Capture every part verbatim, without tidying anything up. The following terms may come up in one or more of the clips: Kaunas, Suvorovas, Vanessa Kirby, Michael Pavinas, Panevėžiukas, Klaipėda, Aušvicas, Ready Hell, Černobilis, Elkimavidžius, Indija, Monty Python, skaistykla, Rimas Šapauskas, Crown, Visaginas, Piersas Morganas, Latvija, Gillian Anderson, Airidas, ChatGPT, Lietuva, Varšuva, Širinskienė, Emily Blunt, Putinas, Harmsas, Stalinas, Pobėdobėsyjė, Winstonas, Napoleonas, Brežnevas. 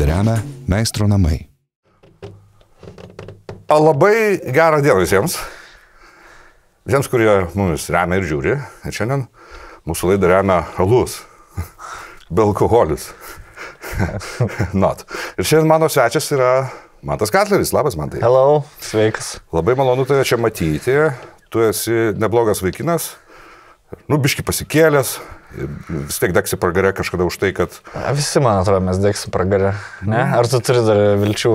Laidą remia Meistro namai. Labai gerą dieną visiems. Visiems, kurie mumis remia ir žiūri. Ir šiandien mūsų laidą remia alus. Be alkoholis. Not. Ir šiandien mano svečias yra Mantas Katleris. Labas, Mantai. Hello, sveikas. Labai malonu tave čia matyti. Tu esi neblogas vaikinas, nu, biški pasikėlęs, vis tiek degsi pragarę kažkada už tai, kad... A, visi, man atrodo, mes degsi pragarę, ne? Ar tu turi dar vilčių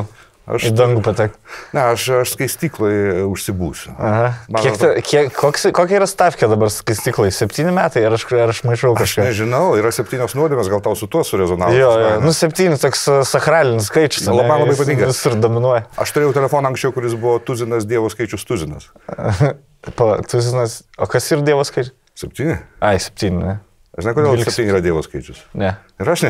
aš, į dangų patekti? Ne, aš, aš skaistiklai užsibūsiu. Aha. Kiek ta, kiek, koks, kokia yra stavkė dabar skaistiklai? Septyni metai, ar aš, ar aš maišau kažką? Aš nežinau, yra septynios nuodėmės, gal tau su tuo surezonavo. Jo, jo, nu septyni, toks sakralinis skaičius. Ne, labai labai patinka. Visur dominuoja. Aš turėjau telefoną anksčiau, kuris buvo tuzinas, dievo skaičius tuzinas. Pala, tuzinas, o kas yra dievo skaičius? Septyni? Ai, septyni, ne. Aš ne, kodėl septyni yra dievo skaičius. Ne. Ir aš ne.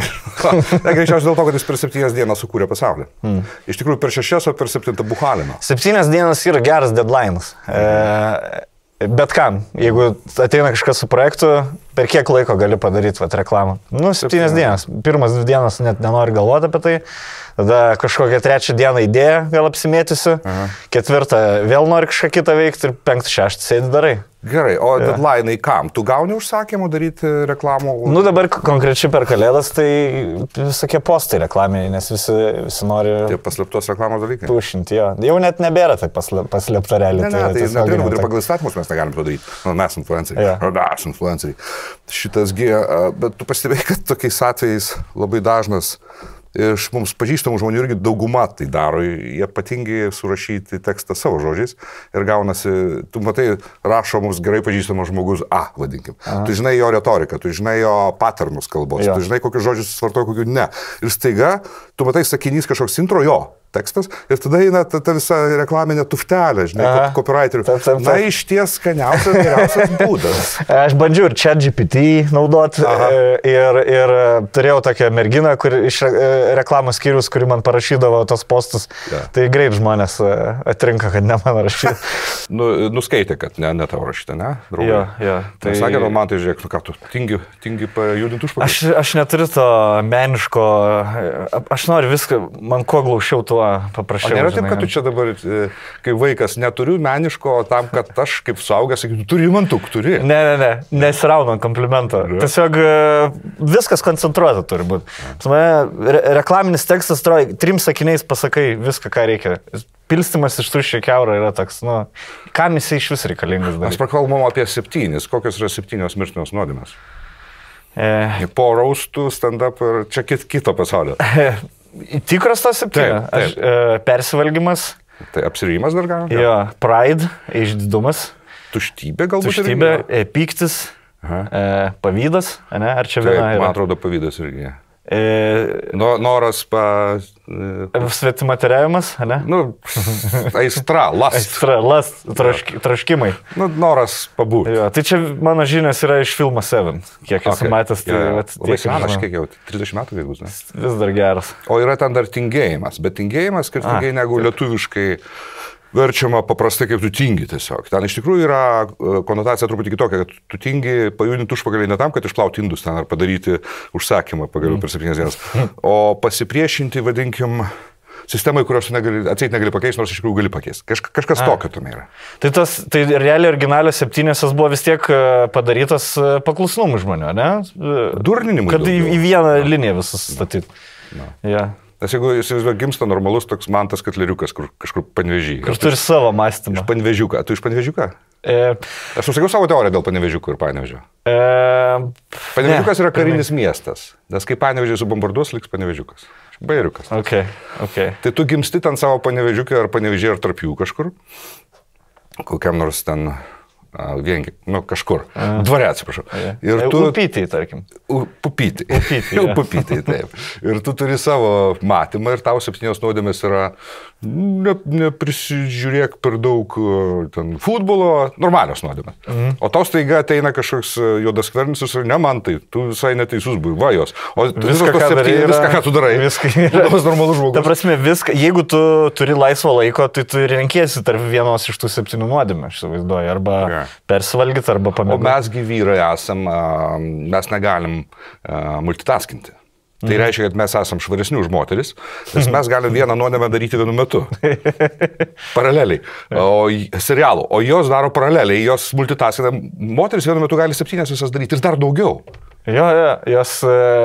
Greičiausiai dėl to, kad jis per septynias dienas sukūrė pasaulį. Mm. Iš tikrųjų, per šešias, o per septintą buhalino. Septynias dienas yra geras deadline'as. E, bet kam, jeigu ateina kažkas su projektu, per kiek laiko gali padaryti vat, reklamą? Nu, septynias dienas. Pirmas dvi dienas net nenori galvoti apie tai. Tada kažkokią trečią dieną idėją gal apsimėtysiu. Aha. Ketvirtą vėl nori kažką kitą veikti ir penktą, šeštą sėdi darai. Gerai, o ja. Deadline'ai kam? Tu gauni užsakymų daryti reklamų? Nu dabar konkrečiai per kalėdas tai visokie postai reklaminiai, nes visi, visi nori... Tai paslėptos reklamos dalykai? Tušinti, jo. Jau net nebėra taip paslėpta realiai. Ne, ne, tai, tai neturime, ir pagal įstatymus mes negalim to daryti. Nu, mes influenceriai. Ja. Nu, mes influenceriai. Šitas G, bet tu pastebėjai, kad tokiais atvejais labai dažnas iš mums pažįstamų žmonių irgi dauguma tai daro, jie patingi surašyti tekstą savo žodžiais ir gaunasi, tu matai, rašo mums gerai pažįstamas žmogus A, vadinkim. Aha. Tu žinai jo retoriką, tu žinai jo paternus kalbos, jo. Tu žinai, kokius žodžius svartoja, kokius ne. Ir staiga, tu matai sakinys kažkoks intro jo tekstas ir tada eina ta, ta visa reklaminė tuftelė, žinai, copywriterių. Na, iš ties skaniausias, geriausias būdas. Aš bandžiau ir ChatGPT naudoti ir, ir turėjau tokią merginą, kur iš reklamos skyrius, kuri man parašydavo tos postus. Ja. Tai greit žmonės atrinka, kad ne man rašyti. nu, nuskaitė, kad ne, ne tavo rašyta, ne? Jo, jo. Tai sakė, man tai žiūrėk, nu ką tu, tingi, tingi pajudinti užpakalį. Aš, aš neturiu to meniško, aš noriu viską, man kuo glaušiau tuo paprašiau. O nėra taip, kad tu čia dabar, kai vaikas, neturiu meniško tam, kad aš kaip suaugęs, sakytų, turi mantuk, turi. Ne, ne, ne, nesiraunam komplimento. Ne. Tiesiog viskas koncentruota turi būti. Re reklaminis tekstas, trim sakiniais pasakai viską, ką reikia. Pilstimas iš tuščio kiauro yra toks, nu, kam jis iš vis reikalingas dalykas. Mes prakalbom apie septynis. Kokios yra septynios mirtinos nuodėmės? E... Po raustų, stand-up ir čia kito pasaulio. Tikras tas septynios. Taip, taip. Aš, e, persivalgymas. Tai apsirijimas dar galima? Jo, pride, išdidumas. Tuštybė galbūt. Tuštybė, e, pyktis, e, pavydas, ne? Ar čia taip, viena yra? Man atrodo, pavydas irgi. E, no, noras pa... E, svetimateriavimas, ne? Nu, aistra, last. Aistra, last, trašk, traškimai. Nu, noras pabūti. Jo, tai čia mano žinios yra iš filmo Seven. Kiek esu okay. matęs, tai... Ja, labai senas, kiek jau, trisdešimt metų kiek bus, ne? Vis dar geras. O yra ten dar tingėjimas, bet tingėjimas skirtingai negu taip. Lietuviškai verčiama paprastai, kaip tu tingi tiesiog. Ten iš tikrųjų yra konotacija truputį kitokia, kad tu tingi pajudinti užpagalį ne tam, kad išplauti indus ten ar padaryti užsakymą pagaliau per septynias dienas, o pasipriešinti, vadinkim, sistemai, kurios atseit negali pakeisti, nors iš tikrųjų gali pakeisti. Kaž, kažkas tokio tame yra. Tai, tas, tai realiai originalios septyniosios buvo vis tiek padarytas paklusnumų žmonių, ne? Durninimui. Kad daugiau. Į vieną Na. liniją visus statyti. Ja. Nes jeigu jis vis gimsta normalus toks Mantas Katleriukas, kur kažkur Panevėžį. Kur turi savo mąstymą. Iš Panevėžiuką. Tu iš Panevėžiuką? E... Aš nusakiau savo teoriją dėl Panevėžiukų ir Panevėžio. E... Panevėžiukas ne, yra karinis pirmai. Miestas, nes kai Panevėžį subombarduos, liks Panevėžiukas. Bairiukas. Okay, okay. Tai tu gimsti ten savo Panevėžiuką ar Panevėžį ar tarp jų kažkur, kokiam nors ten... Viengi, nu kažkur. Dvare, atsiprašau. Ir tu... Upytai, tarkim. Upytai. Upytai, taip. Ir tu turi savo matymą ir tau septynios nuodėmės yra ne, neprisižiūrėk per daug ten, futbolo, normalios nuodėmės. Mhm. O tau staiga ateina kažkoks juodas kvernis ir ne man tai, tu visai neteisus buvai, va jos. O viską, ką, septyni, yra, viską ką tu darai, viską yra. Normalus žmogus. Ta prasme, viską, jeigu tu turi laisvo laiko, tai tu renkiesi tarp vienos iš tų septynių nuodėmės, aš įsivaizduoju, arba... Okay. Persivalgyti arba pamėgti. O mesgi vyrai esam, mes negalim multitaskinti. Tai reiškia, kad mes esam švaresni už moteris, nes mes galim vieną nuodėmę daryti vienu metu. Paraleliai. O, serialų. O jos daro paraleliai, jos multitaskina. Moteris vienu metu gali septynės visas daryti ir dar daugiau. Jo, jo, jos,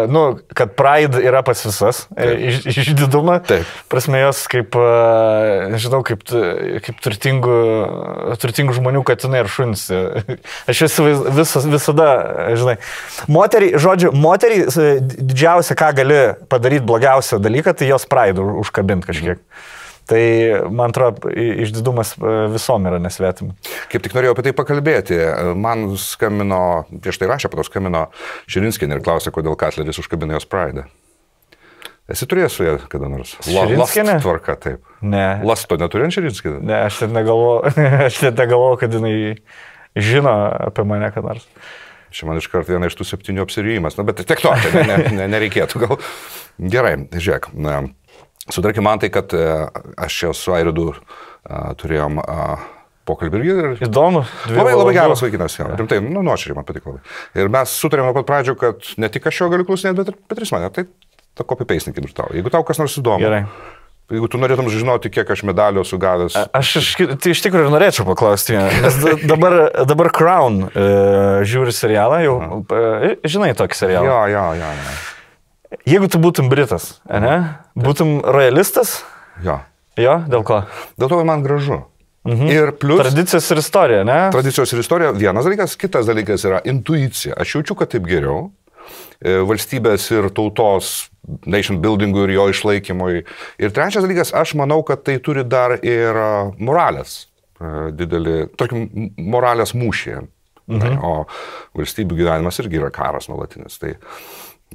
nu, kad Pride yra pas visas, iš, iš didumą, taip. Prasme jos kaip, žinau, kaip, kaip turtingų, turtingų žmonių katinai ir šunys. Aš jas visas, visada, žinai, moteriai, žodžiu, moteriai didžiausia, ką gali padaryti blogiausią dalyką, tai jos Pride užkabinti kažkiek. Tai, man atrodo, išdidumas visom yra nesvetima. Kaip tik norėjau apie tai pakalbėti. Man skambino, prieš tai rašė, po to skambino Širinskienė ir klausė, kodėl Katleris užkabino jos Pride. Esi turėjęs su ja kada nors? Širinskienė? Tvarka, taip. Ne. Lasto neturėjant Širinskienė? Ne, aš net negalvojau, kad jinai žino apie mane kada nors. Čia man iš karto viena iš tų septynių apsirijimas. Na, bet tiek to, ne, ne, ne, nereikėtų gal. Gerai, žiūrėk. Na, sutarkim, man tai, kad aš čia su Airidu turėjom pokalbį ir... Įdomu. Labai, labai geras vaikinas, jau. Rimtai, nu, nuoširdžiai man patiko labai. Ir mes sutarėm nuo pat pradžių, kad ne tik aš jo galiu klausinėti, bet ir Petris mane. Tai ta copy-paste-nikim ir tau. Jeigu tau kas nors įdomu. Gerai. Jeigu tu norėtum žinoti, kiek aš medalio sugavęs... Aš iš, tai iš tikrųjų ir norėčiau paklausti, nes dabar, dabar Crown e, žiūri serialą, jau, e, žinai tokį serialą. Jo, jo, jo, jo. Jeigu tu būtum Britas, ne? Būtum royalistas? Jo. Jo, dėl ko? Dėl to, kad man gražu. Mhm. Ir plus... Tradicijos ir istorija, ne? Tradicijos ir istorija vienas dalykas, kitas dalykas yra intuicija. Aš jaučiu, kad taip geriau. Valstybės ir tautos nation buildingui ir jo išlaikymui. Ir trečias dalykas, aš manau, kad tai turi dar ir moralės didelį, tarkim, moralės mūšį. Mhm. O valstybių gyvenimas irgi yra karas nuolatinis. Tai...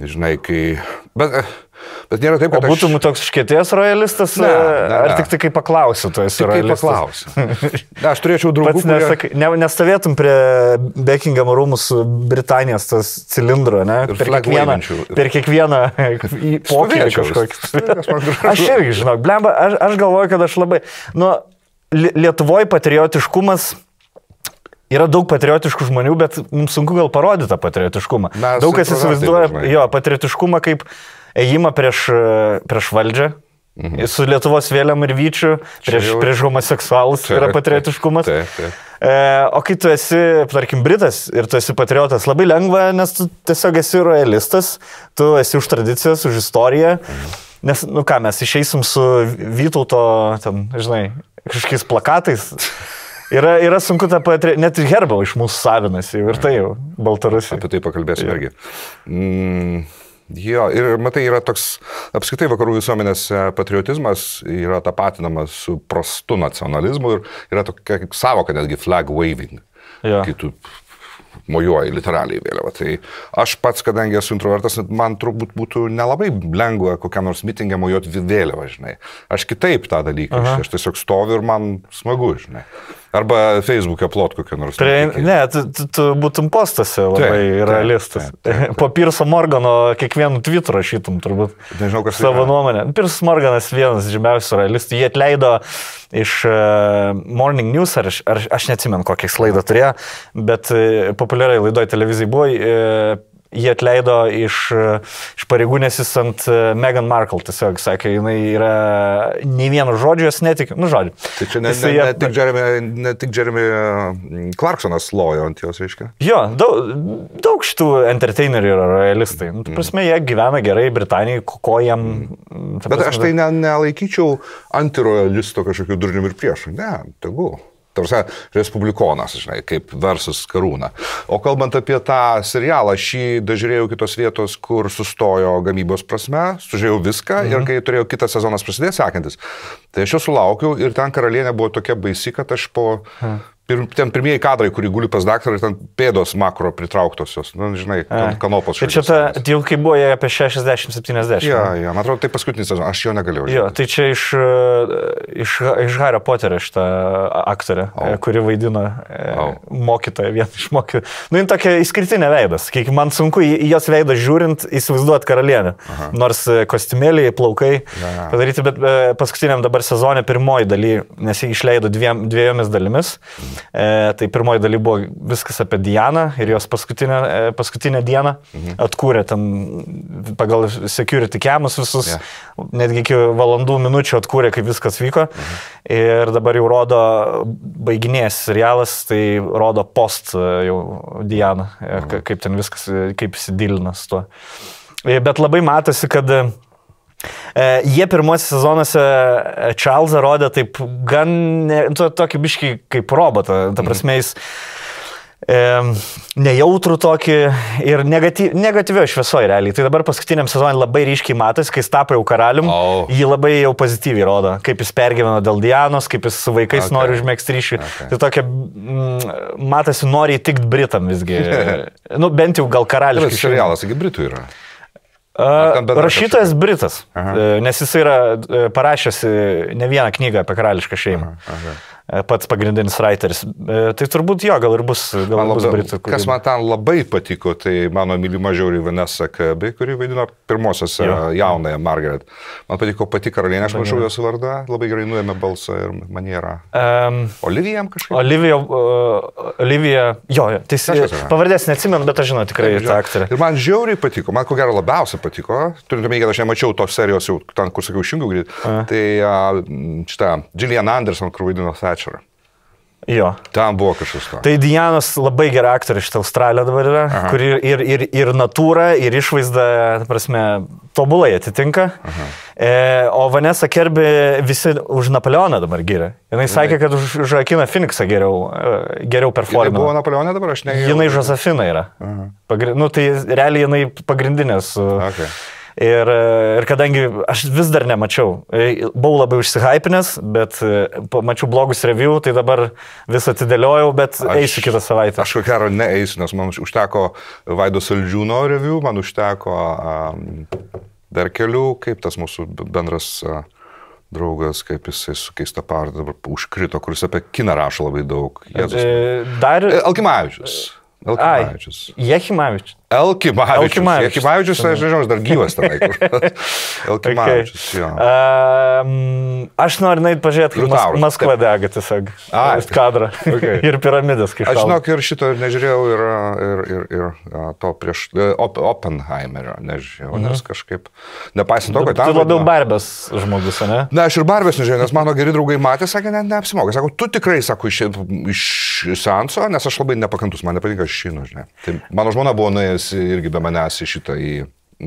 Žinai, kai... Bet, bet nėra taip, kad aš... O būtum toks iškėties royalistas? Ne, ne, ne. Ar tik tai kaip paklausiu, tu esi royalistas? Tik kaip paklausiu. Ne, aš turėčiau draugų, pats nesak, kurie... Ne, nestovėtum prie Buckingham rūmų su Britanijos tas cilindro, ne? Ir per kiekvieną, per kiekvieną pokelį kažkokį. Aš irgi, žinok, blemba, aš, aš galvoju, kad aš labai... Nu, Lietuvoje patriotiškumas... Yra daug patriotiškų žmonių, bet mums sunku gal parodyti tą patriotiškumą. Mes daug kas įsivaizduoja jo patriotiškumą kaip ėjimą prieš, prieš valdžią, mhm. su Lietuvos vėliam ir vyčiu, prieš, prieš homoseksualus yra patriotiškumas. Taip, taip. E, o kai tu esi, tarkim, Britas ir tu esi patriotas, labai lengva, nes tu tiesiog esi royalistas, tu esi už tradicijas, už istoriją, mhm. nes, nu ką, mes išeisim su Vytauto, ten, žinai, kažkokiais plakatais. Yra, yra sunku tą patri... Net ir herbal iš mūsų savinasi ir tai jau Baltarusiai. Apie tai pakalbėsime irgi. Mm, jo, ir matai, yra toks apskritai vakarų visuomenės patriotizmas, yra tapatinamas su prastu nacionalizmu ir yra tokia savoka netgi flag waving. Jo. Kai tu mojuoji literaliai vėliavą. Tai aš pats, kadangi esu introvertas, man turbūt būtų nelabai lengva kokiam nors mitinge mojuoti vėliavą, žinai. Aš kitaip tą dalyką, aš, aš tiesiog stoviu ir man smagu, žinai. Arba Facebook'e plot kokią nors. Prie, ne, tu, tu, tu būtum postose labai realistas. Po Pierso Morgano kiekvienų tweetų rašytum turbūt. Nežinau, kas savo nuomonę. Piersas Morganas vienas žymiausių realistų. Jie atleido iš uh, Morning News, ar, ar aš neatsimenu, kokią laidą turėjo, bet uh, populiariai laidoje televizijai buvo. Uh, Jie atleido iš, iš pareigūnėsis ant Meghan Markle, tiesiog sakė, jinai yra nei vieno žodžio, jos netikiu, nu žodžiu. Tai čia ne, ne, ne, ne, tik Jeremy, ne tik Jeremy Clarksonas lojo ant jos, reiškia? Jo, daug, daug šitų entertainerių yra royalistai. Nu, prasme, jie gyvena gerai Britanijai, ko jam... Bet prasme, aš tai nelaikyčiau antirojalisto kažkokių durnių ir priešų, ne, tegul. Tarsi respublikonas, žinai, kaip versus Karūna. O kalbant apie tą serialą, šį dažiūrėjau kitos vietos, kur sustojo gamybos prasme, sužiūrėjau viską mhm. ir kai turėjau kitas sezonas prasidėti sekantis, tai aš jo sulaukiau ir ten karalienė buvo tokia baisi, kad aš po... Mhm. Ten pirmieji kadrai, kurį guli pas daktarą, ten pėdos makro pritrauktosios, nu, žinai, kanopos šalies. Tai čia ta, jau kai buvo jie apie šešiasdešimt septyniasdešimt. Jo, jo, man atrodo, tai paskutinis, aš jo negalėjau. Jo, tai čia iš, iš, iš Hario Poterio šitą aktorę, oh. kuri vaidina oh. mokytoją, vieną iš mokytojų. Nu, jin tokia išskirtinė veidas, kiek man sunku jos veidą žiūrint įsivaizduoti karalienę. Aha. Nors kostimėliai, plaukai ja, ja. Padaryti, bet paskutiniam dabar sezone pirmoji daly, nes jie išleido dviem, dviejomis dalimis. Mm. E, tai pirmoji daly buvo viskas apie Dianą ir jos paskutinę, e, paskutinę dieną. Mhm. Atkūrė ten pagal security camus visus, yeah. netgi iki valandų minučių atkūrė, kaip viskas vyko. Mhm. Ir dabar jau rodo baiginės serialas, tai rodo post jau Dianą, mhm. kaip ten viskas, kaip įsidilina su tuo. Bet labai matosi, kad jie pirmosios sezonuose Čarlzą rodė taip gan, ne, to, tokį biškį kaip robotą, ta prasme jis e, nejautrų tokį ir negatyv, negatyvio šviesoje realiai. Tai dabar paskutiniam sezonui labai ryškiai matosi, kai jis tapo jau karalium, oh. jį labai jau pozityviai rodo, kaip jis pergyveno dėl Dianos, kaip jis su vaikais okay. nori užmėgsti ryšį. Okay. Tai tokia, m, matosi, nori įtikt Britam visgi, nu bent jau gal karališkai. Tai serialas, taigi Britų yra. Rašytojas Britas, aha. nes jis yra parašęs ne vieną knygą apie karališką šeimą. Aha, aha. Pats pagrindinis writeris. Tai turbūt jo, gal ir bus, gal man bus labai, Britų. Kuri... Kas man ten labai patiko, tai mano mylima žiauriai Vanessa Kirby, kuri vaidino pirmosios jaunąją Margaret. Man patiko pati karalienė, aš mažau jos vardą, labai gerai nuėmė balsą ir manierą. Um, Olyvijam kažkaip? Olyvija, uh, Olyvija, jo, tiesiog. Pavardės neatsimenu, bet aš žinau tikrai tą aktorę. Ir man žiauriai patiko, man ko gero labiausiai patiko, turint omeny, kad aš nemačiau tos serijos jau ten, kur sakiau, šimgiau greit, tai uh, šitą Gillian Anderson, kur vaidino Sure. Jo. Tam buvo kažkas to. Tai Dianos labai gera aktorė šitą Australiją dabar yra, aha. kuri ir, ir, ir natūra, ir išvaizda, ta prasme, tobulai atitinka. E, o Vanessa Kirby visi už Napoleoną dabar giria. Jis sakė, kad už, už Akiną Phoenixą geriau, geriau performino. Tai buvo Napoleonė dabar, aš nežinau. Jinai Josefina yra. Pagri... Nu, tai realiai jinai pagrindinės. Okay. Ir, ir kadangi aš vis dar nemačiau, buvau labai užsihypinęs, bet mačiau blogus review, tai dabar vis atidėliojau, bet aš, eisiu kitą savaitę. Aš ko gero neeisiu, nes man užteko Vaido Saldžiūno review, man užteko um, dar kelių, kaip tas mūsų bendras... Uh, draugas, kaip jisai su keista parda dabar užkrito, kuris apie kiną rašo labai daug. Jėzus. Dar... Algimavičius. Elkimavidžius. Jeremy Elkimavidžius. Elkimavidžius, aš nežinau, aš dar gyvas tenai. Elkimavidžius, okay. jo. Um, aš noriu nueiti pažiūrėti, kaip Maskva dega tiesiog. Ai. Kadrą. Okay. ir piramidas kaip. Aš žinok, ir šito ir nežiūrėjau, ir, ir, ir, ir to prieš op, Oppenheimerio nežiūrėjau, mm. nes kažkaip, nepaisant to, kad ten... Tu labiau barbės žmogus, ne? Ne, aš ir barbės nežiūrėjau, nes mano geri draugai matė, sakė, ne, neapsimoka. Sako, tu tikrai, sako, iš, iš seanso, nes aš labai nepakantus, man nepatinka šinu, žinai. Tai mano žmona buvo nuėjusi irgi be manęs į šitą į,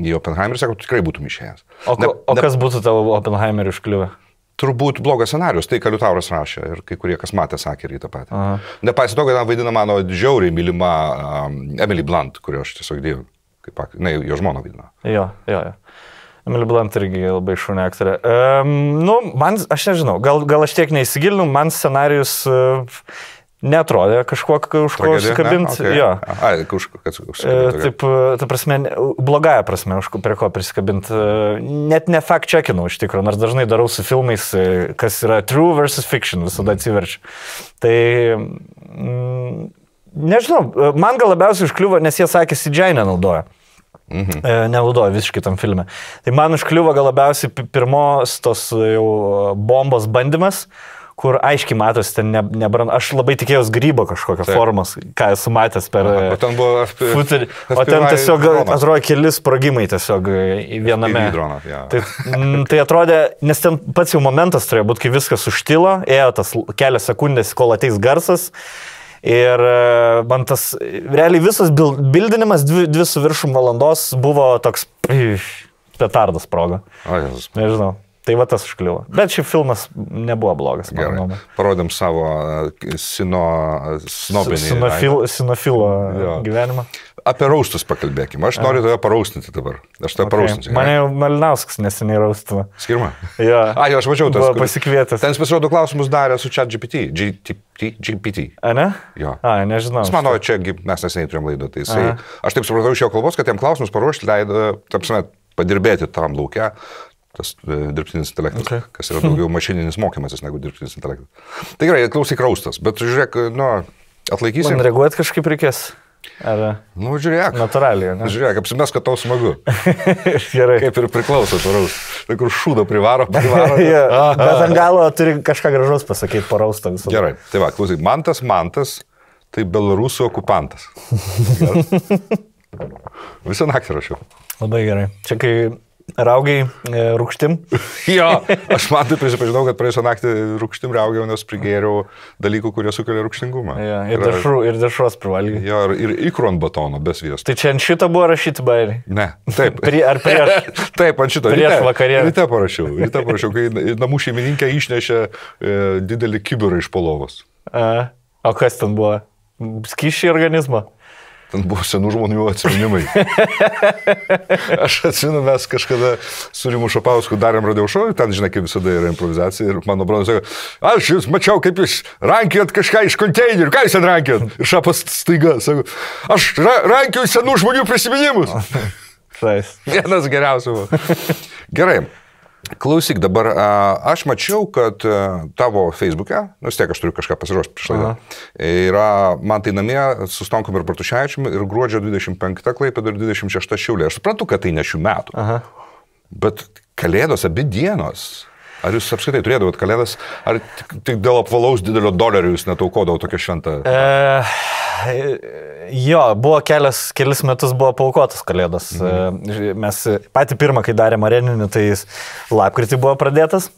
į Oppenheimerį, sako, tikrai būtum išėjęs. O, ne, o ne... kas būtų tavo Oppenheimerį užkliuvę? Turbūt blogas scenarius, tai Kaliutauras rašė ir kai kurie, kas matė, sakė ir į tą patį. Nepaisant to, kad ten vaidina mano žiauriai mylima um, Emily Blunt, kurio aš tiesiog dėjau, kaip, ne, jo žmona vaidina. Jo, jo, jo. Emily Blunt irgi labai šūnė aktorė. Um, nu, man, aš nežinau, gal, gal aš tiek neįsigilinu, man scenarius... Uh, Netrodė kažkuo už ko užsikabinti. Okay. Jo. Ai, už ko užsikabinti. Taip, ta prasme, blogąją prasme, už ko, prie ko prisikabinti. Net ne fact checkinau iš tikrųjų, nors dažnai darau su filmais, kas yra true versus fiction, visada atsiverčiu. Tai... M, nežinau, man gal labiausiai užkliuvo, nes jie sakė, C G I nenaudoja. Mhm. Nenaudoja visiškai tam filme. Tai man užkliuvo gal labiausiai pirmos tos jau bombos bandymas, kur aiškiai matosi, ten ne, nebran... Aš labai tikėjausi grybo kažkokios formos, ką esu matęs per... Aha, o ten buvo... F... Futerį, f... O ten tiesiog, atrodo, keli sprogimai tiesiog viename. Droną, ja. tai, tai atrodė, nes ten pats jau momentas turėjo būti, kai viskas užtilo, ėjo tas kelias sekundės, kol ateis garsas. Ir man tas... Realiai visas bildinimas dvi, dvi su viršum valandos buvo toks... Petardas proga. Nežinau. Tai va tas užkliuvo. Bet šis filmas nebuvo blogas. Parodėm savo sino, snobinį. Sinofil, sinofilo jo. Gyvenimą. Apie raustus pakalbėkime. Aš noriu tave paraustinti dabar. Aš tave okay. paraustinti. Mane jau Malinauskas neseniai raustino. Skirma? Jo. A, jo, aš mačiau tas. Buvo pasikvietęs. Ten pasirodo klausimus darė su ChatGPT. G P T. A, ne? Jo. A, nežinau. Jis mano, čia mes neseniai turėjom laidą. Tai jisai, aš taip supratau iš jo kalbos, kad tiem klausimus paruošti leido, tapsime, padirbėti tam lauke. Tas dirbtinis intelektas, okay. kas yra daugiau mašininis mokymasis negu dirbtinis intelektas. Tai gerai, klausyk raustas, bet žiūrėk, nu, atlaikysim. Man reaguoti kažkaip reikės. Ar... Nu, žiūrėk. Natūraliai, ne? Žiūrėk, apsimes, kad tau smagu. Gerai. Kaip ir priklauso paraus. Tai kur šūdo privaro, privaro. Ja, bet ant galo turi kažką gražaus pasakyti paraus. Gerai. Tai va, klausyk, Mantas, Mantas, tai Belarusų okupantas. Visą naktį rašiau. Labai gerai. Čia kai... Raugiai rūkštim. Jo, aš man tai prisipažinau, kad praėjusią naktį rūkštim raugiau, nes prigėriau dalykų, kurie sukelia rūkštingumą. Jo, ir, ir, dešrų, ir dešros privalgiau. Jo, ir, ir ikron batono be sviesto. Tai čia ant šito buvo rašyti bairiai? Ne, taip. Pri, ar prieš? Taip, ant šito. Prieš vakarėlį. Ryte parašiau, ryte parašiau, kai namų šeimininkė išnešė e, didelį kibirą iš polovos. A, o kas ten buvo? Skyšį organizmą? Ten buvo senų žmonių atsiminimai. Aš atsiminu, mes kažkada su Rimu Šapausku darėm radio šou, ten, žinai, kaip visada yra improvizacija. Ir mano bronas sako, aš jūs mačiau, kaip jūs rankiojat kažką iš konteinerių, ką jūs ten rankiojat? Ir Šapas staiga sako, aš ra rankioju senų žmonių prisiminimus. Vienas geriausių. Gerai. Klausyk, dabar aš mačiau, kad tavo Facebook'e, nors tiek aš turiu kažką pasiruošti prieš laidą, yra man tai namie su Stonkom ir Bartušėvičiumi ir gruodžio dvidešimt penktą Klaipėda ir dvidešimt šeštą Šiaulė. Aš suprantu, kad tai ne šių metų, aha, bet kalėdos abi dienos. Ar jūs apskritai turėdavot kalėdas, ar tik dėl apvalaus didelio dolerio jūs netaukodavo tokią šventą? E, jo, buvo kelias, kelis metus buvo paukotas kalėdas. Mhm. Mes patį pirmą, kai darėm areninį, tai lapkritį buvo pradėtas.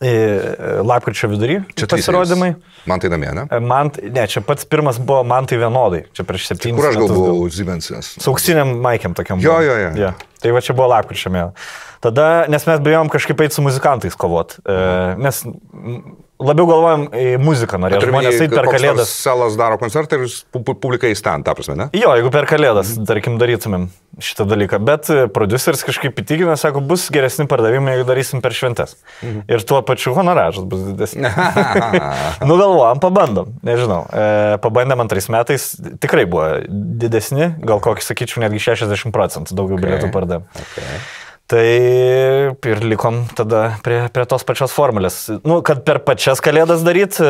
Lapkričio vidury čia pasirodymai. Man tai namie, ne? Man, ne, čia pats pirmas buvo Man tai vienodai. Čia prieš septynis metus. Kur aš gal buvau Zimensės? Su auksiniam maikėm tokiam. Jo, jo, jo. Ja. Tai va čia buvo lapkričio mėnesį. Tada, nes mes bijom kažkaip eiti su muzikantais kovot. Mes labiau galvojom į muziką, norėjom žmonės eiti per kalėdas. Salas daro koncertą ir publika įstant, ta prasme, ne? Jo, jeigu per kalėdas, tarkim, darytumėm šitą dalyką. Bet prodiuseris kažkaip įtikino, sako, bus geresni pardavimai, jeigu darysim per šventes. Mhm. Ir tuo pačiu honoražas bus didesnis. Nu, galvojom, pabandom, nežinau. Pabandėm antrais metais, tikrai buvo didesni, gal kokį, sakyčiau, netgi šešiasdešimt procentų daugiau bilietų pardavimų. Okay. Tai ir likom tada prie, prie tos pačios formulės. Nu, kad per pačias kalėdas daryti,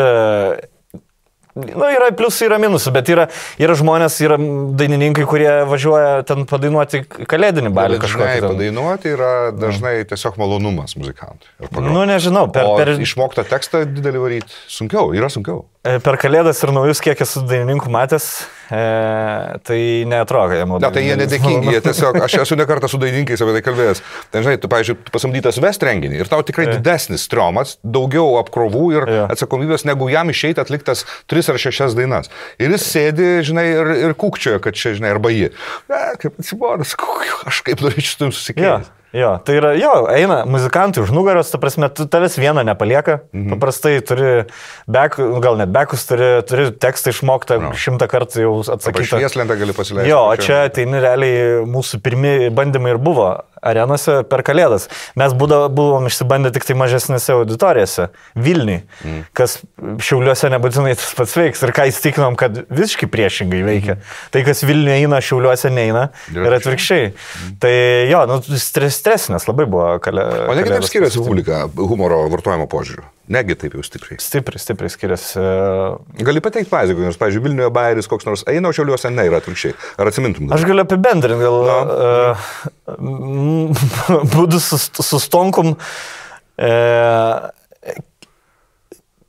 nu, yra pliusų, yra minusų, bet yra, yra žmonės, yra dainininkai, kurie važiuoja ten padainuoti kalėdinį balį kažkokį. Dažnai padainuoti yra dažnai tiesiog malonumas muzikantui. Nu, nežinau. Per, per... Išmoktą tekstą didelį varyti sunkiau, yra sunkiau. Per kalėdas ir naujus, kiek esu dainininkų matęs, e, tai neatrodo, jie malonumas. Ne, tai jie nedėkingi, jie tiesiog, aš esu ne kartą su dainininkais apie tai kalbėjęs. Tai, žinai, tu, pavyzdžiui, pasamdytas vest renginį ir tau tikrai e. didesnis triomas, daugiau apkrovų ir e. atsakomybės, negu jam išeiti atliktas tris ar šešias dainas. Ir jis sėdi, žinai, ir, ir kūkčioja, kad čia, žinai, arba jį. Ne, kaip atsibodus, aš kaip norėčiau tam susikėti. Jo, tai yra, jo, eina muzikantai už nugaros, ta prasme, tavęs vieną nepalieka, mhm. paprastai turi, back, gal net backus, turi, turi tekstą išmoktą, no. šimtą kartų jau atsakytą. Apie švieslentą gali pasileisti. Jo, o čia tai realiai mūsų pirmieji bandymai ir buvo arenose per kalėdas. Mes buvom išsibandę tik tai mažesnėse auditorijose, Vilniui, mm. kas Šiauliuose nebūtinai tas pats veiks ir ką įstikinom, kad visiškai priešingai veikia. Mm. Tai, kas Vilniuje eina, Šiauliuose neina ir atvirkščiai. Mm. Tai jo, nu, stres, stresinės labai buvo kalė, o negi taip skiriasi publika humoro vartojimo požiūriu? Negi taip jau stipriai. Stipriai, stipriai skiriasi. Gali pateikti pavyzdį, nes, pavyzdžiui, Vilniuje bairis koks nors eina, o Šiauliuose ne, yra atvirkščiai. Ar atsimintum? Dar? Aš galiu apibendrinti, gal no. uh, būdu su, su Stonkum. Uh,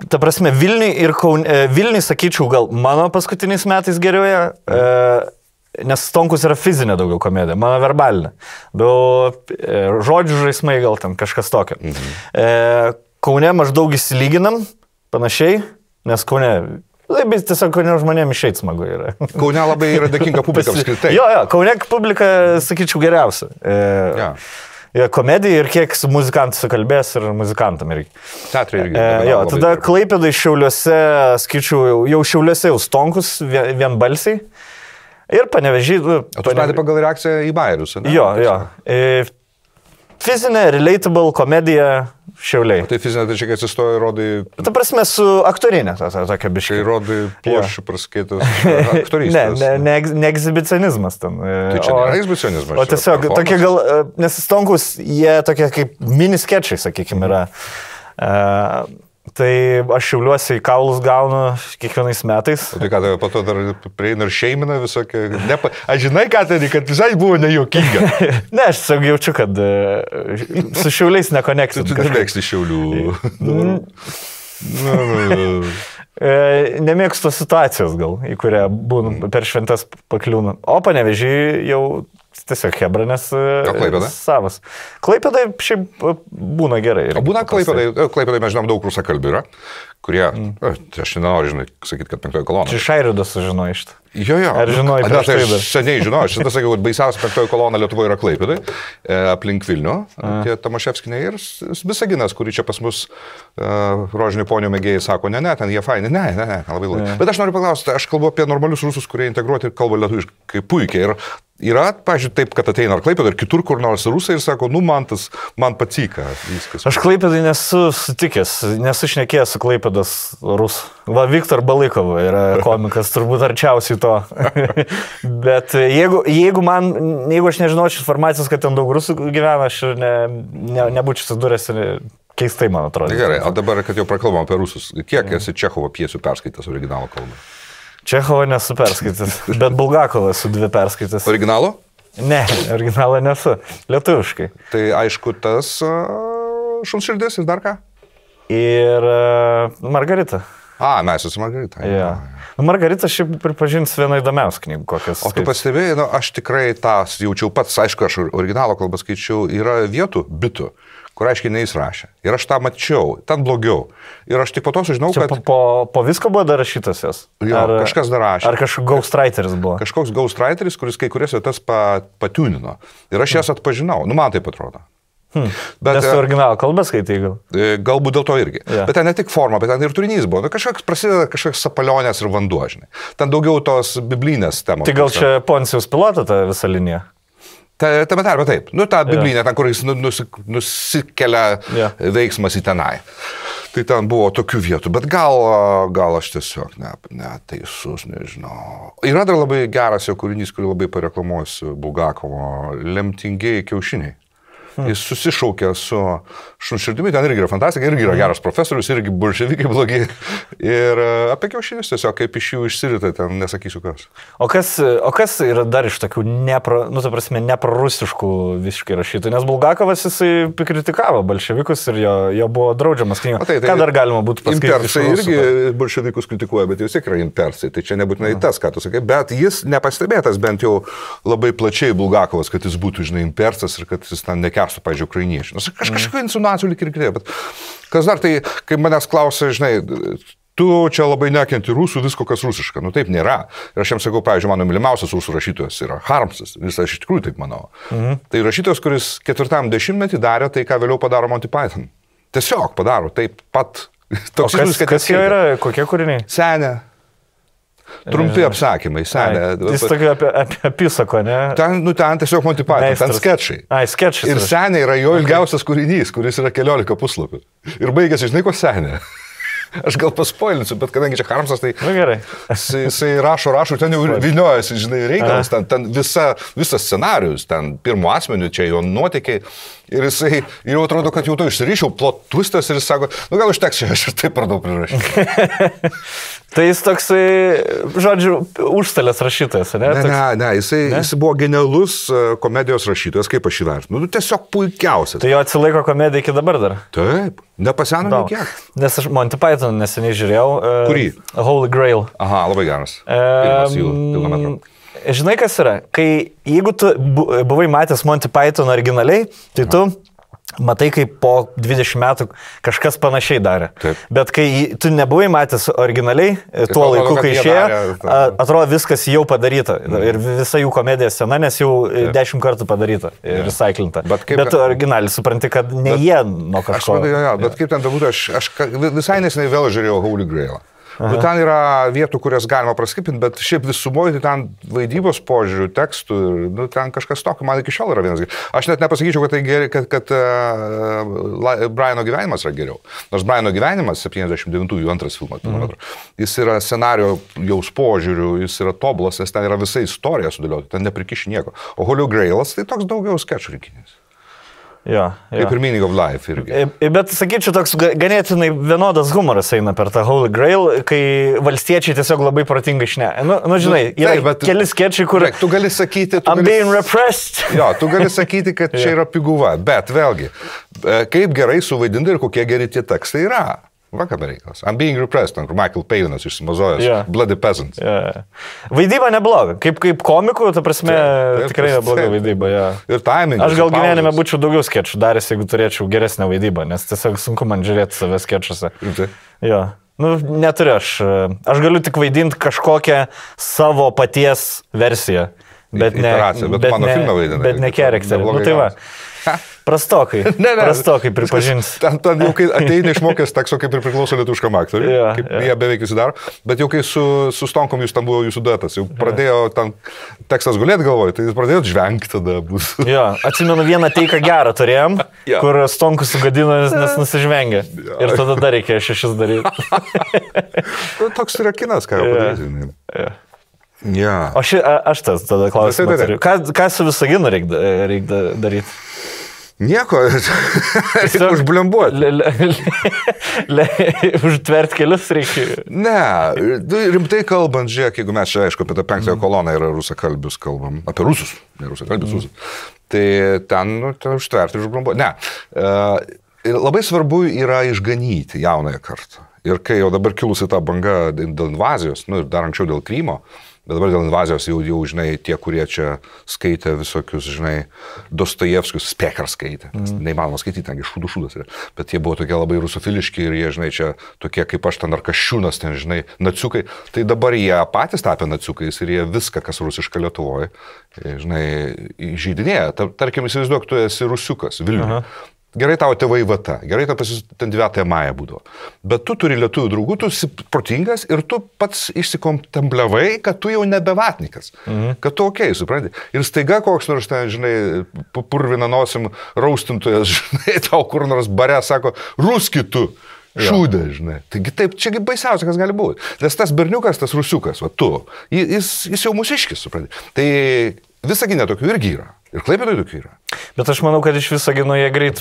ta prasme, Vilniui ir Kaun... Vilniui, sakyčiau, gal mano paskutiniais metais gerioje. Uh, Nes Stonkus yra fizinė daugiau komedija, mano verbalinė. Daugiau žodžių žaismai gal ten kažkas tokio. Mhm. E, Kaune maždaug įsilyginam, panašiai, nes Kaune... Taip, tiesiog Kaune žmonėms išeiti smagu yra. Kaune labai yra dėkinga publika apskritai. Jo, jo, Kaune publika, sakyčiau, geriausia. E, ja. Ja, komedija ir kiek su muzikantu sukalbės ir muzikantam irgi. Teatrai irgi. E, jo, tada Klaipėdai Šiauliuose, skaičiau, jau, jau Šiauliuose jau Stonkus vien, vienbalsiai. Ir Panevėžys... O tu matė pagal reakciją į bairius, ne? Jo, jo. Fizinė, relatable, komedija, Šiauliai. O tai fizinė, tai čia kai atsistoja, rodai... Ta prasme, su aktorinė, tokia biškai. Kai rodai ploščių praskaitos aktorystės. Ne, ne, ne egzibicionizmas ten. Tai čia nėra egzibicionizmas. O tiesiog, tokie gal... Nes Stonkus, jie tokie kaip mini sketšai, sakykime, yra... Tai aš šiauliuosi į kaulus gaunu kiekvienais metais. O tai ką, po to dar prieina ir šeimina visokia. Nepa... Aš žinai, ką tai, kad visai buvo nejuokinga. Ne, aš tiesiog jaučiu, kad su šiauliais nekoneksit. Tu nemėgsti šiaulių. Nemėgstu situacijos gal, į kurią būnu per šventas pakliūnu. O Panevėžį jau... Tiesiog Hebra, nes savas. Klaipėdai šiaip būna gerai. O būna Klaipėdai, Klaipėdai mes žinom daug rusakalbių yra, kurie, mm. aš nenoriu, žinai, sakyti, kad penktoji kolona. Iš Airidas sužinojo iš to. Jo, jo. Ar žinojai prieš tai dar? Aš seniai žinojau, aš šitą sakiau, kad baisiausia penktoji kolona Lietuvoje yra Klaipėdai, aplink Vilnių, tie Tomaševskiniai ir Visaginas, kurį čia pas mus rožinių ponių mėgėjai sako, ne, ne, ten jie faini, ne, ne, ne, labai labai. Bet aš noriu paklausti, aš kalbu apie normalius rusus, kurie integruoti ir kalba lietuviškai puikiai. Yra, pažiūrėjau, taip, kad ateina ar Klaipėdai, ar kitur kur nors rusai ir sako, nu, man tas, man patinka viskas. Aš Klaipėdai nesu sutikęs, nesu šnekėjęs su Klaipėdos rusų. Va, Viktor Balikovo yra komikas, turbūt arčiausiai to. Bet jeigu, jeigu man, jeigu aš nežinočiau informacijos, kad ten daug rusų gyvena, aš ne, ne, nebūčiau susidūręs ir keistai, man atrodo. Tai gerai, o dabar, kad jau prakalbam apie rusus, kiek mm. esi Čechovo pjesių perskaitęs originalo kalbą? Čechovo nesu perskaitęs, bet Bulgakovą esu dvi perskaitęs. Originalo? Ne, originalo nesu. Lietuviškai. Tai aišku, tas uh, šunsširdis ir dar ką? Ir uh, Margarita. A, mes esu Margarita. Ja. Ja. Nu, Margarita šiaip pripažins vieną įdomiausių knygų kokias. O tu pastebėjai, nu, aš tikrai tą jaučiau pats, aišku, aš originalo kalbą skaičiau, yra vietų, bitų, kur aiškiai neįsrašė. Ir aš tą mačiau, ten blogiau. Ir aš tik po to sužinau, čia kad... Po, po, po visko buvo dar rašytas jas? Jo, ar kažkas dar rašė. Ar kažkoks ghostwriteris buvo? Kažkoks ghostwriteris, kuris kai kurias vietas patiūnino. Ir aš jas atpažinau. Nu, man taip atrodo. Hmm. Bet, nes tu originalo kalbą skaitai gal? Galbūt dėl to irgi. Yeah. Bet ten ne tik forma, bet ten ir turinys buvo. Nu, kažkoks prasideda kažkoks sapalionės ir vanduo, žinai. Ten daugiau tos biblinės temos. Tai gal čia Poncijus Piloto ta visa linija? Tame tarpe taip. Nu, ta biblinė, yeah. ten, kur jis nusikelia yeah. veiksmas į tenai. Tai ten buvo tokių vietų, bet gal, gal aš tiesiog ne, ne teisus, nežinau. Yra dar labai geras jo kūrinys, kurį labai pareklamuosiu Bulgakovo, Lemtingiai kiaušiniai. Hmm. Jis susišaukia su šunširdimi, ten irgi yra fantastika, irgi yra geras profesorius, irgi bolševikai blogi. Ir apie kiaušinius tiesiog, kaip iš jų išsirita, ten nesakysiu kas. O kas, o kas yra dar iš tokių, nepra, nu, ta prasme, neprarusiškų visiškai rašytų? Nes Bulgakovas jisai kritikavo bolševikus ir jo, jo buvo draudžiamas knyga. Tai, tai, ką dar galima būtų pasakyti? Impersai irgi bolševikus kritikuoja, bet jis tikrai impersai, tai čia nebūtinai hmm. tas, ką tu sakai. Bet jis nepastebėtas bent jau labai plačiai Bulgakovas, kad jis būtų, žinai, impersas ir kad jis ten nekeitė. Su, pavyzdžiui, ukrainiečių. Nors kažkokių insinuacijų lyg ir girdėjau, bet kas dar, tai kai manęs klausia, žinai, tu čia labai nekenti rusų, visko kas rusiška. Nu taip nėra. Ir aš jam sakau, pavyzdžiui, mano mylimiausias rusų rašytojas yra Harmsas. Vis aš iš tikrųjų taip manau. Mhm. Tai rašytojas, kuris ketvirtam dešimtmetį darė tai, ką vėliau padaro Monty Python. Tiesiog padaro taip pat. Toks kas, žinus, kas jo yra? Kokie kūriniai? Senė. Trumpi apsakymai, senė. Jis tokia apie, apie apysako, ne? Ten, nu, ten tiesiog Monty Python, ten sketšai. Ai, sketšai. Ir senė yra jo ilgiausias kūrinys, kuris yra keliolika puslapių. Ir baigėsi, žinai, ko senė. Aš gal paspoilinsiu, bet kadangi čia Harmsas, tai... Nu, gerai. Jisai rašo, rašo, ten jau vyniojasi, žinai, reikalas, ten, ten visa, visas scenarius, ten pirmo asmeniu, čia jo nuotykiai. Ir jisai, ir jau atrodo, kad jau to išsirišiau, plotustas ir jis sako, nu gal užteks, aš ir taip pradau prirašyti. Tai jis toksai, žodžiu, užstalės rašytojas, ne? Ne, ne, ne, jisai, ne? Jisai buvo genialus komedijos rašytojas, kaip aš jį vertinu. Nu, tiesiog puikiausias. Tai jo atsilaiko komedija iki dabar dar? Taip, nepaseno nei kiek. Nes aš Monty Python neseniai žiūrėjau. Kurį? Uh, Holy Grail. Aha, labai geras. Pirmas jų kilometrų. Žinai, kas yra? Kai jeigu tu buvai matęs Monty Python originaliai, tai tu matai, kaip po dvidešimt metų kažkas panašiai darė. Taip. Bet kai tu nebuvai matęs originaliai, tuo laiku, kai išėjo, atrodo viskas jau padaryta. Ir visa jų komedija sena, nes jau Taip. dešimt kartų padaryta ir resaiklinta. Bet, kaip... bet originaliai supranti, kad ne bet... jie nuo kažko. Aš, ja, ja, bet kaip ten būtų, aš, aš visai neseniai vėl žiūrėjau Holy Grail'ą. Nu, ten yra vietų, kurias galima praskipinti, bet šiaip visumoje tai ten vaidybos požiūrių, tekstų, nu, ten kažkas tokio, man iki šiol yra vienas. Aš net nepasakyčiau, kad, tai geri, kad, kad uh, Briano gyvenimas yra geriau. Nors Briano gyvenimas, septyniasdešimt devintųjų antras filmas, mm. jis yra scenario jaus požiūrių, jis yra tobulas, nes ten yra visa istorija sudėliota, ten neprikiši nieko. O Holy Grail'as tai toks daugiau skečų rinkinys. Jo, jo. Kaip ir Meaning of Life irgi. Bet, sakyčiau, toks ganėtinai vienodas humoras eina per tą Holy Grail, kai valstiečiai tiesiog labai protingai šne. Nu, nu žinai, nu, yra taip, bet, keli sketčiai, kur... Rek, tu gali sakyti... Tu I'm gali, being repressed. Jo, tu gali sakyti, kad čia yra piguva, bet vėlgi, kaip gerai suvaidinti ir kokie geri tie tekstai yra. Vakar reikalas. I'm being repressed, kur Michael Pavinas išsimazojęs. Yeah. Bloody peasants. Yeah. Vaidyba nebloga. Kaip, kaip komikų, ta prasme, taip, taip, tikrai nebloga vaidyba. Ja. Ir timing. Aš gal gyvenime būčiau daugiau skečų daręs, jeigu turėčiau geresnę vaidybą, nes tiesiog sunku man žiūrėti save skečuose. Jo. Nu, neturiu aš. Aš galiu tik vaidinti kažkokią savo paties versiją. Bet ne, bet bet mano ne, filmą vaidina. Bet ne charakterį. Nu, tai va. Ha? Prastokai. Ne, ne. Prastokai pripažins. Ten, ten jau kai ateina išmokęs tekso, kaip ir priklauso lietuviškam aktoriui, yeah, kaip yeah. jie beveik visi daro, bet jau kai su, su Stonkom jūs tam buvo jūsų duetas, jau pradėjo ten tekstas gulėti galvoj, tai jūs pradėjot žvengti tada bus. Jo, atsimenu vieną teiką gerą turėjom, yeah. kur Stonkus sugadino, nes nusižvengė. Yeah. Ir tada dar reikėjo šešis daryti. Toks yra kinas, ką jau yeah. padaryti. Yeah. Yeah. O ši, a, aš tas tada klausimą turiu. Ką, ką su Visaginu reik, reik daryti? Nieko, reikia užblembuoti. Užtvert kelius reikia. Ne, rimtai kalbant, žiūrėk, jeigu mes čia, aišku, apie tą penktąją koloną yra rusakalbius kalbam, apie rusus, ne rusakalbius, mm. rusus, tai ten, nu, ten užtvert ir užblembuoti. Ne, uh, labai svarbu yra išganyti jaunąją kartą. Ir kai jau dabar kilusi ta banga dėl invazijos, nu ir dar anksčiau dėl Krymo, bet dabar dėl invazijos jau, jau, žinai, tie, kurie čia skaitė visokius, žinai, Dostojevskius, Spekar skaitė. Mm. Neįmanoma skaityti, tengi šūdų šūdas yra. Bet jie buvo tokie labai rusofiliški ir jie, žinai, čia tokie kaip aš, ten Arkašiūnas, ten, žinai, naciukai. Tai dabar jie patys tapė naciukais ir jie viską, kas rusiška Lietuvoje, žinai, žydinėja. Tarkim, įsivaizduok, tu esi rusiukas Vilniuje. Gerai tavo tėvai vata, gerai tau ten devinta maja būdavo. Bet tu turi lietuvių draugų, tu esi protingas ir tu pats išsikontempliavai, kad tu jau nebevatnikas. Mhm. Kad tu okei, okay, supranti. Ir staiga koks nors ten, žinai, purvina nosim raustintojas, žinai, tau kur nors bare sako, ruski tu, šūdė, žinai. Taigi taip, čia baisiausia, kas gali būti. Nes tas berniukas, tas rusiukas, va tu, jis, jis jau mūsiškis, supranti. Tai Visagine tokių irgi yra. Ir Klaipėdoje tokių yra. Bet aš manau, kad iš Visagino jie greit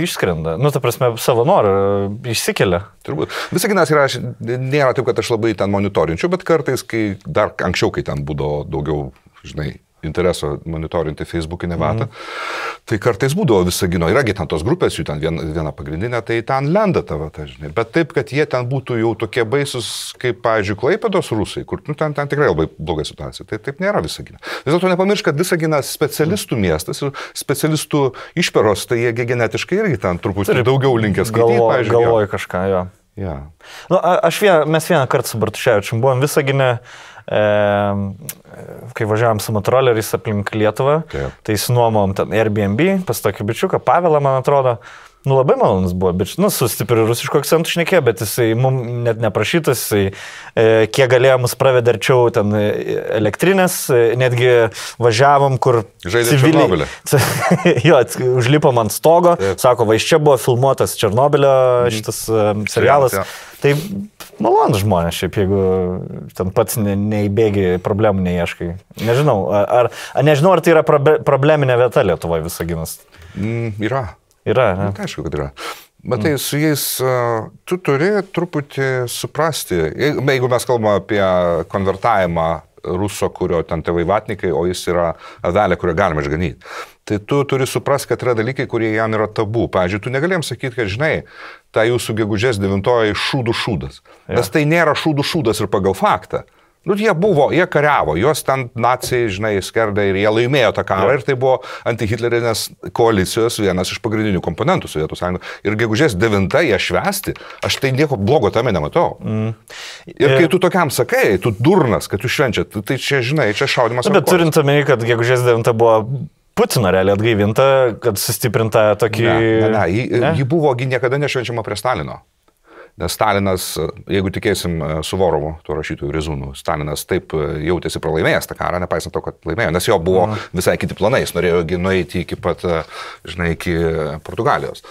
išskrenda. Nu, ta prasme, savo norą išsikelia. Turbūt. Visaginas yra, aš, nėra taip, kad aš labai ten monitorinčiau, bet kartais, kai dar anksčiau, kai ten būdavo daugiau, žinai, intereso monitorinti Facebook'inę vatą, mm. tai kartais būdavo Visagino. Yragi ten tos grupės, jų ten viena, viena pagrindinė, tai ten lenda ta vata, žinai. Bet taip, kad jie ten būtų jau tokie baisus, kaip, pavyzdžiui, Klaipėdos rusai, kur nu, ten, ten tikrai labai bloga situacija. Tai taip nėra Visagino. Vis dėlto nepamiršk, kad Visaginas specialistų miestas ir specialistų išperos, tai jie genetiškai irgi ten truputį daugiau linkęs skaityti, pavyzdžiui. Galvoju jo. Kažką, jo. Ja. Nu, aš vien, mes vieną kartą su Bartušėvičium buvom Visagine, e, kai važiavom su motoroleriais aplink Lietuvą, taip. Tai nuomojom ten Airbnb, pas tokį bičiuką, Pavelą, man atrodo, nu labai malonus buvo, bičiukas, nu su stipriu rusišku akcentu šnekėjo, bet jisai mums net neprašytas, jisai, e, kiek galėjo mus pravedė arčiau ten elektrinės, netgi važiavom, kur žaidė Černobilį. Jo, užlipom ant stogo, taip. Sako, va, iš čia buvo filmuotas Černobilio šitas mm. serialas. Ja. Tai malonu žmonės šiaip, jeigu ten pats ne, neįbėgi, problemų neieškai. Nežinau ar, ar, nežinau, ar tai yra probleminė vieta Lietuvoje Visaginas. Mm, yra. Yra, ne? Na, aišku, kad yra. Matai, mm. su jais tu turi truputį suprasti, jeigu mes kalbame apie konvertavimą ruso, kurio ten tėvai vatnikai, o jis yra avelė, kurio galima išganyti. Tai tu turi suprasti, kad yra dalykai, kurie jam yra tabu. Pavyzdžiui, tu negalėjom sakyti, kad, žinai, ta jūsų gegužės devintoji šūdų šūdas. Ja. Nes tai nėra šūdų šūdas ir pagal faktą. Nu, jie buvo, jie kariavo, juos ten nacijai, žinai, skerdė ir jie laimėjo tą karą. Ja. Ir tai buvo antihitlerinės koalicijos vienas iš pagrindinių komponentų Sovietų Sąjungos. Ir gegužės devinta jie švesti, aš tai nieko blogo tame nematau. Mm. Ir kai tu tokiam sakai, tu durnas, kad jūs švenčiat, tai čia, žinai, čia šaudimas. Bet turint omeny, kad gegužės devinta buvo... Putino realiai atgaivinta, kad sustiprinta tokį... Ne, ne, ne. Ji, ne? Ji buvo niekada nešvenčiama prie Stalino. Stalinas, jeigu tikėsim Suvorovu, tuo rašytojų Rezūnu, Stalinas taip jautėsi pralaimėjęs tą karą, nepaisant to, kad laimėjo, nes jo buvo visai kiti planai, jis norėjo nueiti iki pat, žinai, iki Portugalijos.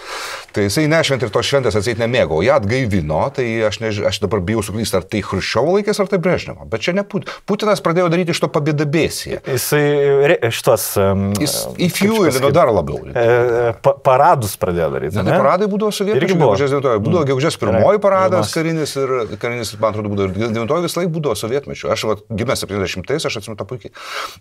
Tai jisai nešvent ir tos šventės atseit nemėgau, ją atgaivino, tai aš, než... aš dabar bijau suklysti, ar tai Hruščiovo laikės, ar tai Brežnevo, bet čia ne Put... Putinas pradėjo daryti iš to pabėdabėsį. Jisai šitos... Jis įfiūlino dar labiau. Pa, paradus pradėjo daryti. Ne, ne? Paradai būdavo sovietiškai, būdavo gegužės pirmoji paradas karinis ir, karinis, man atrodo, būdavo ir devintoji vis laik būdavo sovietmečių. Aš vat, gimęs septyniasdešimtais, aš atsimenu tą puikiai.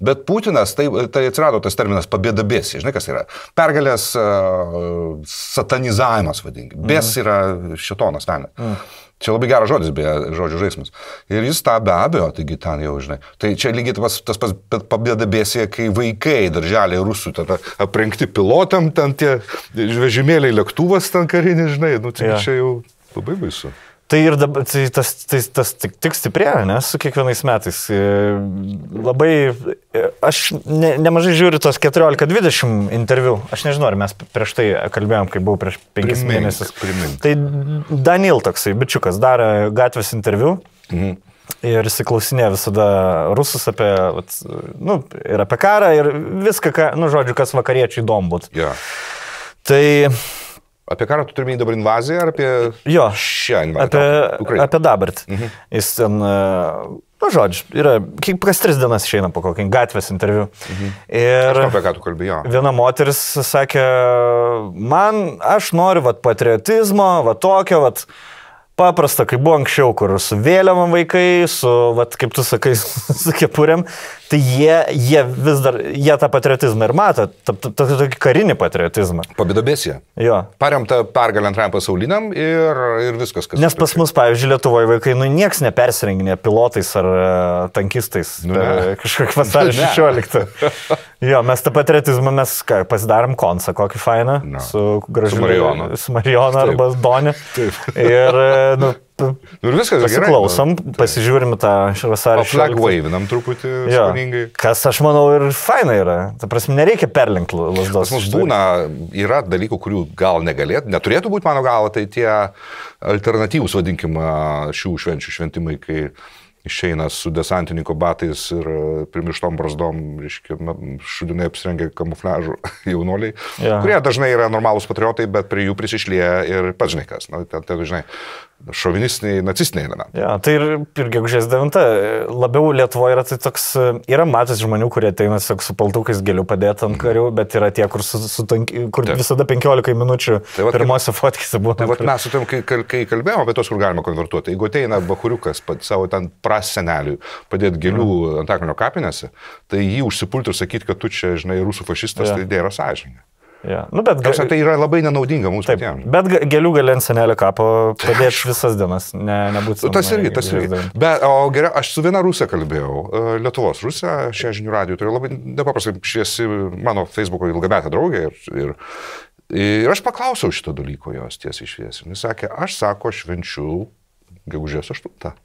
Bet Putinas, tai, tai atsirado tas terminas pabėdabėsi, žinai, kas yra? Pergalės uh, satanizavimas, vadinkim. Bės mm. yra šetonas, ten. Mm. Čia labai geras žodis, beje, žodžių žaismas. Ir jis tą be abejo, taigi ten jau, žinai. Tai čia lygiai tas, tas pas pabėdabėsė, kai vaikai darželiai rusų tada aprengti pilotam, ten tie vežimėliai lėktuvas ten karinis, žinai, nu tai ja. Čia jau labai baisu. Tai ir dabar, tai tas, tai, tas tik, tik stiprėja, nes su kiekvienais metais. Labai, aš ne, nemažai žiūriu tos keturiolika dvidešimt interviu. Aš nežinau, ar mes prieš tai kalbėjom, kai buvau prieš penkis mėnesius. Tai Daniel toksai bičiukas daro gatvės interviu mhm. ir įsiklausinė visada rusus apie, vat, nu, ir apie karą ir viską, ką, nu, žodžiu, kas vakariečiai įdomu būtų. Ja. Tai... Apie karą tu turime dabar invaziją ar apie jo, šią invaziją? Apie, apie dabartį. Mhm. Jis ten, nu, žodžiu, yra, kiek kas tris dienas išeina po kokį gatvės interviu. Mhm. Ir apie ką tu kalbėjo? Viena moteris sakė, man, aš noriu vat, patriotizmo, va tokio, vat, paprasta, kaip buvo anksčiau, kur su vėliavam vaikai, su, vat, kaip tu sakai, su kepurėm, tai jie, jie vis dar, jie tą patriotizmą ir mato, tokį karinį patriotizmą. Pabėdabėsė. Jo. Paremta pergalę antrajam pasauliniam ir, ir viskas, kas... Nes pas mus, pavyzdžiui, Lietuvoje vaikai, nu, nieks nepersirenginė pilotais ar tankistais. Nu, kažkokį vasario šešioliktą. Jo, mes tą patriotizmą, mes ką, pasidarom koncą, kokį fainą, no. su gražiu... Su Marijonu arba Doniu. Ir nu, ir viskas gerai. Pasiklausom, pasižiūrim tą vasarį. Flag wavinam truputį skoningai. Kas, aš manau, ir faina yra. Ta prasme, nereikia perlinkti lazdos. Pas mus būna, yra dalykų, kurių gal negalėtų, neturėtų būti, mano galva, tai tie alternatyvus, vadinkim, šių švenčių šventimai, kai išeina su desantininko batais ir primirštom brazdom, reiškia, šudinai apsirengia kamufliažų jaunoliai, ja. Kurie dažnai yra normalūs patriotai, bet prie jų prisišlieja ir pats žinai kas. Na, tai, žinai, šovinistiniai, nacistiniai yra. Ja, tai ir, ir gegužės devinta. Labiau Lietuvoje yra tai toks, yra matęs žmonių, kurie ateina su paltukais gėlių padėti ant karių, bet yra tie, kur, su, su tanki, kur visada penkiolika minučių tai vat, pirmose fotkėse būna. Tai vat, mes su tam, kai, kai kalbėjom apie tos, kur galima konvertuoti, jeigu ateina bakuriukas savo ten praseneliui padėti gėlių mm. Antakalnio kapinėse, tai jį užsipulti ir sakyti, kad tu čia, žinai, rusų fašistas, ja. Tai idėja yra sąžinė. Ja. Nu, bet ga... Tai yra labai nenaudinga mūsų patiem. Bet gėlių gali ant senelio kapo padėti visas dienas, ne, nebūtų. Tas irgi, tas irgi. Bet, o gerai, aš su viena rusė kalbėjau, Lietuvos rusė, šią žinių radijo, turiu labai nepaprastai šviesi mano Facebook'o ilgametę draugę ir, ir, ir aš paklausiau šito dalyko jos tiesiai šviesi. Jis sakė, aš sako švenčiu gegužės aštuntą,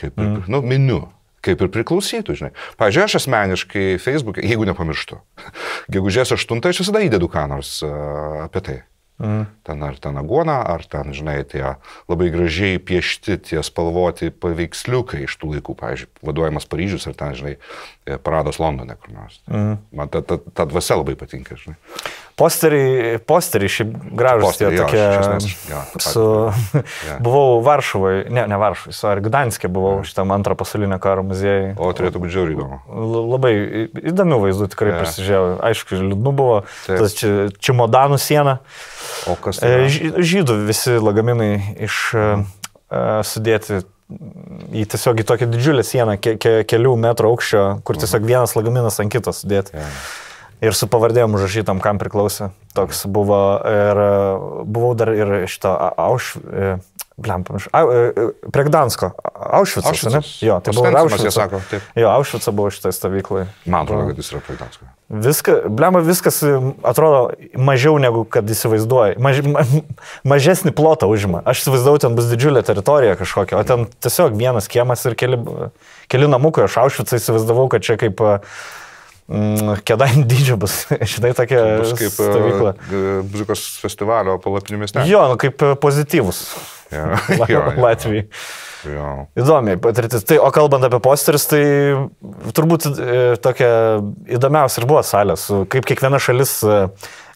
kaip ir, mm. nu, miniu. Kaip ir priklausytų, žinai. Pavyzdžiui, aš asmeniškai Facebook'e, jeigu nepamirštu, gegužės aštuntą aš visada įdedu ką nors apie tai. Mm. Ten ar ten aguona, ar ten, žinai, tie labai gražiai piešti, tie spalvoti paveiksliukai iš tų laikų, pavyzdžiui, vaduojamas Paryžius, ar ten, žinai, parados Londone kur nors. Mm. Man ta, ta, ta dvasia labai patinka, žinai. Posteriai, posteriai šiaip gražus tie tokie, jo, aš, jo, su, ja. Buvau Varšuvoje, ne, ne Varšuvoje, su Gdanske buvau ja. Šitam antro pasaulinio karo muziejui. O turėtų būti žiauriai įdomu. Labai įdomių vaizdų tikrai ja. Prisižiūrėjau. Aišku, liūdnu buvo, taip. Tas či, čimodanų siena. O kas tai? Žydų visi lagaminai iš hmm. uh, sudėti. Į tiesiog į tokią didžiulę sieną, ke, ke, kelių metrų aukščio, kur tiesiog vienas lagaminas ant kitos sudėti. Ja. Ir su pavardėm užrašytam, kam priklausė. Toks buvo ir buvau dar ir šito Auš... Blem, pamiršau. Prekdansko. Aušvicas, Aušvicas, ne? Jo, tai buvo Aušvicas. Jo, Aušvica buvo šitoj stovykloj. Man atrodo, kad jis yra Prekdanskoje. Viskas, blema, viskas atrodo mažiau negu kad įsivaizduoji. Maž, ma, mažesnį plotą užima. Aš įsivaizduoju, ten bus didžiulė teritorija kažkokia, o ten tiesiog vienas kiemas ir keli, keli namukai. Aš Aušvicą įsivaizdavau, kad čia kaip... Kedainių dydžio bus, žinai, tokia stovykla. Bus kaip muzikos festivalio palapinių miestelio. Jo, nu, kaip pozityvus. Ja, ja, ja. Latvijai. Ja. Įdomiai patirtis. Tai, o kalbant apie posteris, tai turbūt tokia įdomiausia ir buvo salės, kaip kiekviena šalis,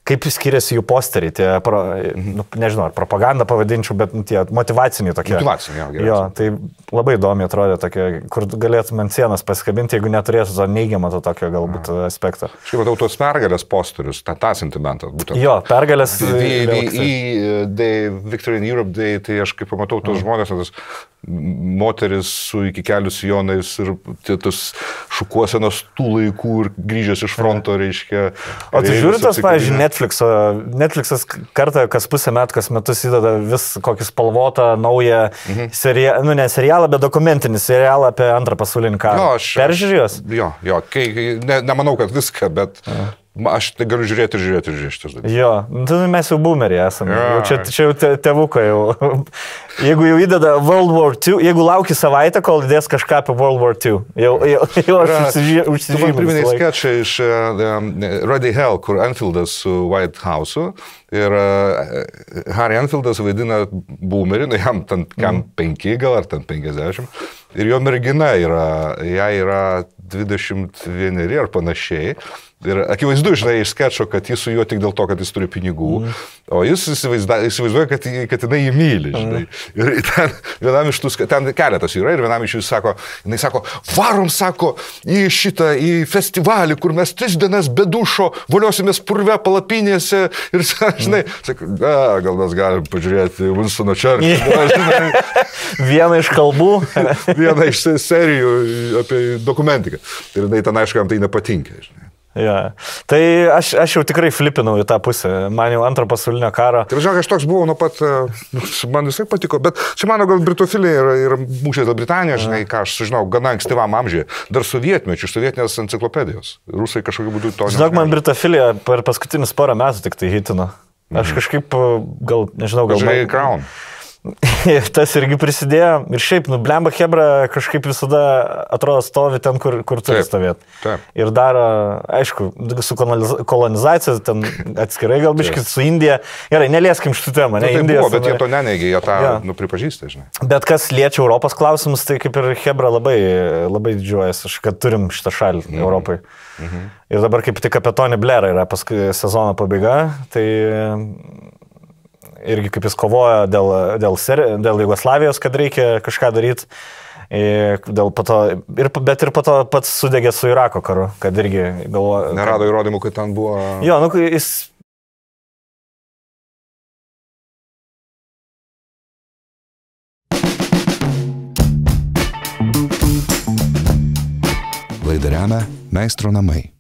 kaip skiriasi jų posteriai, tie, pro, nu, nežinau, ar propagandą pavadinčiau, bet nu, tie motivaciniai tokie. Motivaciniai, ja, gerai. Jo, tai labai įdomiai atrodė tokie, kur galėtum ant sienas pasikabinti, jeigu neturėtų to neigiamą to tokio galbūt ja. Aspektą. Štai matau tos pergalės posterius, tą, tą sentimentą. Būtent. Jo, pergalės. Victory in Europe Day, tai aš kaip pamatau tos žmonės, tas moteris su iki kelių sijonais ir tas šukuosenos tų laikų ir grįžęs iš fronto, reiškia. O tu žiūri tas, pavyzdžiui, Netflix'o, Netflix'as kartą kas pusę metų, kas metus įdeda vis kokį spalvotą, naują mhm. serialą, nu ne serialą, bet dokumentinį serialą apie antrą pasaulinį karą. Peržiūrėjos? Jo, jo, kai, ne, nemanau, kad viską, bet... Ja. Aš tai galiu žiūrėti ir žiūrėti ir žiūrėti šitas dalykas. Jo, nu, mes jau boomeriai esame. Ja. Jau čia, čia jau tėvukai jau. Jeigu jau įdeda World War Two, jeigu lauki savaitę, kol dės kažką apie World War Two. Jau, jau, jau aš užsižymėjau. Tu man priminai skečą iš um, Ready Hell, kur Anfieldas su White House'u. Ir uh, Harry Anfieldas vaidina boomerį, nu, jam ten kam penki gal, ar ten penkiasdešimt. Ir jo mergina yra, jai yra dvidešimt vieneri ar panašiai. Ir akivaizdu, žinai, iš skečio, kad jis su juo tik dėl to, kad jis turi pinigų, mm. o jis įsivaizduoja, kad, kad jinai jį myli, žinai. Mm. Ir ten, vienam iš tų, ten keletas yra, ir vienam iš jų sako, jinai sako, varom, sako, į šitą, į festivalį, kur mes tris dienas be dušo voliosimės purve palapinėse, ir, žinai, mm. sako, na, gal mes galim pažiūrėti Winstono Churchillą. Viena iš kalbų. Viena iš serijų apie dokumentiką. Ir jinai ten, aišku, jam tai nepatinka, žinai. Ja. Tai aš, aš jau tikrai flipinau į tą pusę, man jau antro pasaulinio karo. Tai žinok, aš toks buvau nuo pat, man visai patiko, bet čia mano gal britofilija ir, ir mūšės dėl Britanijos, žinai, ką aš sužinau, gana ankstyvam amžiuje, dar sovietmečių, sovietinės enciklopedijos. Rusai kažkokiu būdu to. Žinok, man britofilija per paskutinius porą metų tik tai hitino. Aš kažkaip gal, nežinau, gal... Žinai, man... Crown. Tas irgi prisidėjo. Ir šiaip, nu, blemba chebra kažkaip visada atrodo stovi ten, kur, kur turi stovėti. Ir daro, aišku, su kolonizacija, ten atskirai gal biškit su Indija. Gerai, nelieskim šitų temą. Ne, nu, tai Indija, buvo, bet jie to neneigia, jie tą ja. Nu, pripažįsta, žinai. Bet kas liečia Europos klausimus, tai kaip ir chebra labai, labai didžiuojasi, kad turim šitą šalį mhm. Europai. Mhm. Ir dabar kaip tik apie Tony Blairą yra paskui sezono pabaiga, tai... Irgi kaip jis kovojo dėl, dėl, dėl Jugoslavijos, kad reikia kažką daryti, bet ir po to pats sudegė su Irako karu, kad irgi galvojo... Nerado kad... įrodymų, kad ten buvo... Jo, nu, jis... Laidą remia Meistro namai.